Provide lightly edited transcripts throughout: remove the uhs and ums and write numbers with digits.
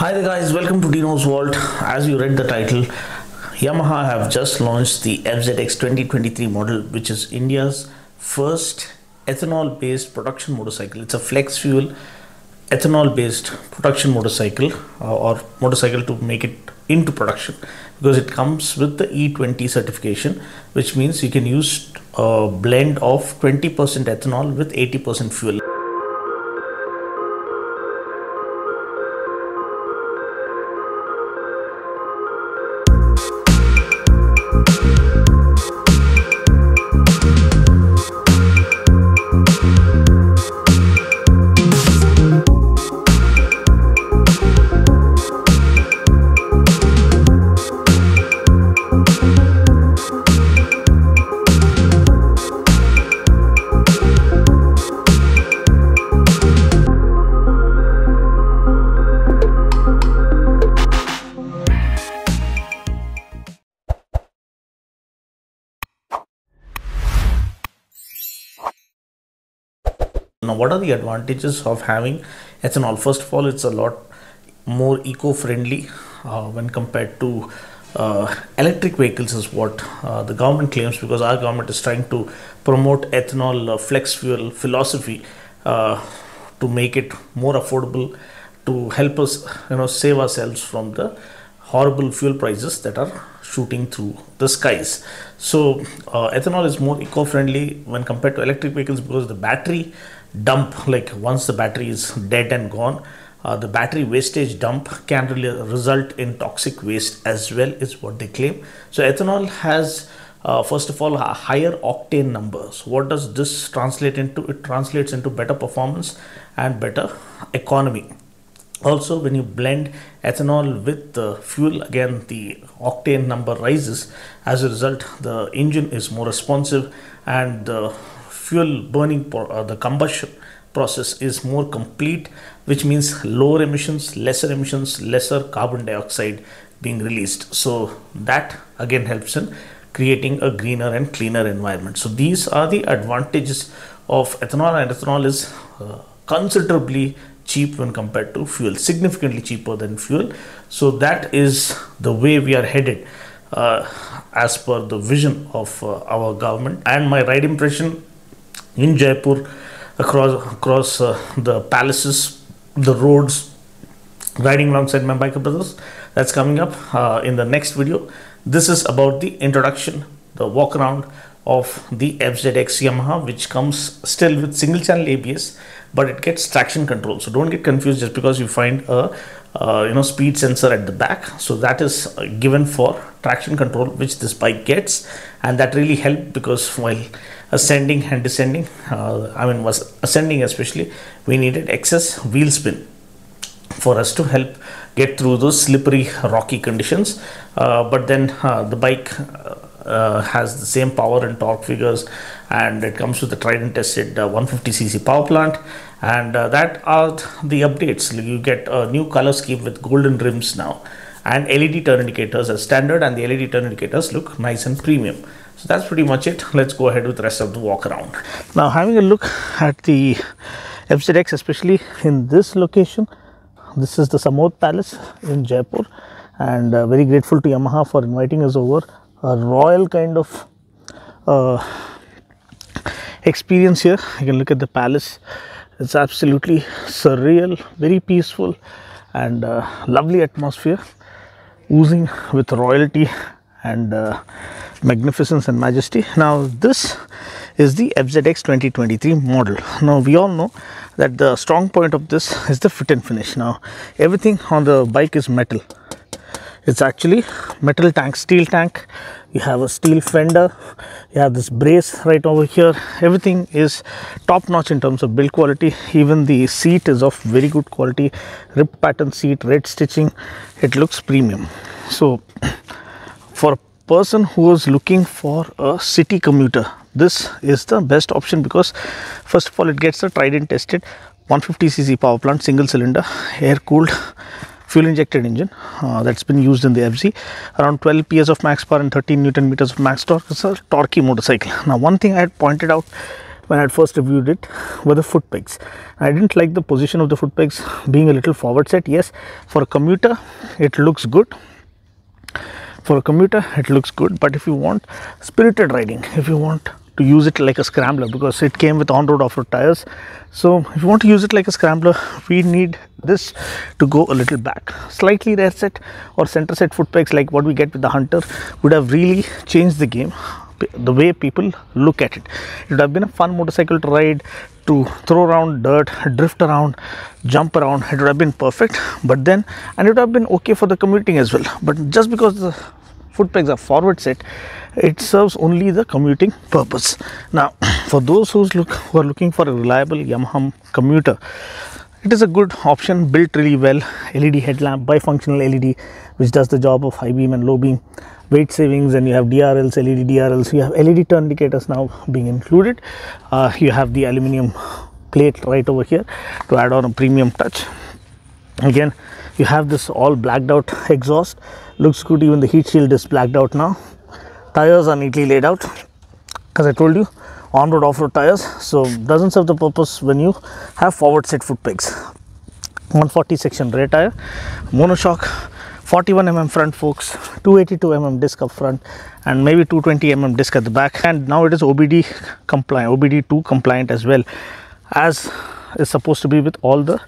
Hi there guys, welcome to Dino's Vault. As you read the title, Yamaha have just launched the FZX 2023 model, which is India's first ethanol based production motorcycle. It's a flex fuel ethanol based production motorcycle or motorcycle to make it into production, because it comes with the E20 certification, which means you can use a blend of 20% ethanol with 80% fuel. Now, what are the advantages of having ethanol? First of all, it's a lot more eco-friendly when compared to electric vehicles, is what the government claims, because our government is trying to promote ethanol flex fuel philosophy to make it more affordable, to help us save ourselves from the horrible fuel prices that are shooting through the skies. So ethanol is more eco-friendly when compared to electric vehicles, because the battery dump, like once the battery is dead and gone, the battery wastage dump can really result in toxic waste as well, is what they claim. So ethanol has first of all a higher octane number. So what does this translate into? It translates into better performance and better economy. Also, when you blend ethanol with the fuel, again the octane number rises. As a result, the engine is more responsive and the fuel burning, the combustion process is more complete, which means lower emissions, lesser emissions, lesser carbon dioxide being released. So that again helps in creating a greener and cleaner environment. So these are the advantages of ethanol, and ethanol is considerably cheap when compared to fuel, significantly cheaper than fuel. So that is the way we are headed as per the vision of our government. And my ride impression in Jaipur, across the palaces, the roads, riding alongside my biker brothers, that's coming up in the next video. This is about the introduction, the walk around of the FZX Yamaha, which comes still with single channel ABS, but it gets traction control. So don't get confused just because you find a speed sensor at the back. So that is given for traction control, which this bike gets, and that really helped, because while ascending and descending, was ascending especially, we needed excess wheel spin for us to help get through those slippery rocky conditions. But then the bike has the same power and torque figures, and it comes with the tried and tested 150cc power plant, and that are the updates. You get a new color scheme with golden rims now, and LED turn indicators as standard, and the LED turn indicators look nice and premium. So that's pretty much it. Let's go ahead with the rest of the walk around. Now, having a look at the FZX, especially in this location, this is the Samode Palace in Jaipur, and very grateful to Yamaha for inviting us over. A royal kind of experience here. You can look at the palace. It's absolutely surreal, very peaceful, and lovely atmosphere, oozing with royalty and magnificence and majesty. Now, this is the FZX 2023 model. Now, we all know that the strong point of this is the fit and finish. Now, everything on the bike is metal. It's actually metal tank, steel tank. You have a steel fender, you have this brace right over here. Everything is top notch in terms of build quality. Even the seat is of very good quality, rib pattern seat, red stitching. It looks premium. So for a person who is looking for a city commuter, this is the best option, because first of all, it gets the tried and tested 150cc power plant, single cylinder, air cooled, fuel injected engine that's been used in the FZ, around 12 PS of max power and 13 Newton meters of max torque. It's a torquey motorcycle. Now, one thing I had pointed out when I had first reviewed it were the foot pegs. I didn't like the position of the foot pegs being a little forward set. Yes, for a commuter it looks good, for a commuter it looks good, but if you want spirited riding, if you want to use it like a scrambler, because it came with on-road off-road tires, so if you want to use it like a scrambler, we need this to go a little back. Slightly rear set or center set foot pegs like what we get with the Hunter would have really changed the game, the way people look at it. It would have been a fun motorcycle to ride, to throw around dirt, drift around, jump around. It would have been perfect, but then, and it would have been okay for the commuting as well, but just because the foot pegs are forward set, it serves only the commuting purpose. Now for those who are looking for a reliable Yamaha commuter, it is a good option, built really well. LED headlamp, bifunctional LED, which does the job of high beam and low beam, weight savings, and you have DRLs, LED DRLs, you have LED turn indicators now being included. You have the aluminium plate right over here to add on a premium touch. Again, you have this all blacked out exhaust, looks good. Even the heat shield is blacked out now. Tires are neatly laid out, as I told you, on-road off-road tires, so doesn't serve the purpose when you have forward set foot pegs. 140 section rear tire, monoshock, 41 mm front forks, 282 mm disc up front, and maybe 220 mm disc at the back. And now it is OBD compliant, OBD2 compliant as well, as is supposed to be with all the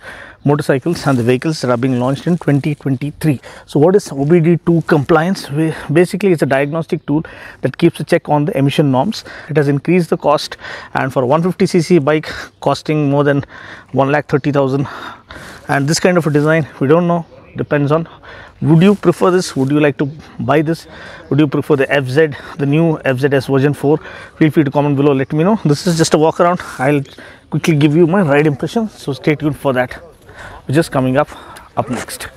motorcycles and the vehicles that are being launched in 2023. So what is OBD2 compliance? Basically, it's a diagnostic tool that keeps a check on the emission norms. It has increased the cost, and for 150cc bike costing more than 1,30,000, and this kind of a design, we don't know, depends on, would you prefer this? Would you like to buy this? Would you prefer the FZ, the new FZS version 4? Feel free to comment below, let me know. This is just a walk around. I'll quickly give you my ride impression, so stay tuned for that, which is coming up next.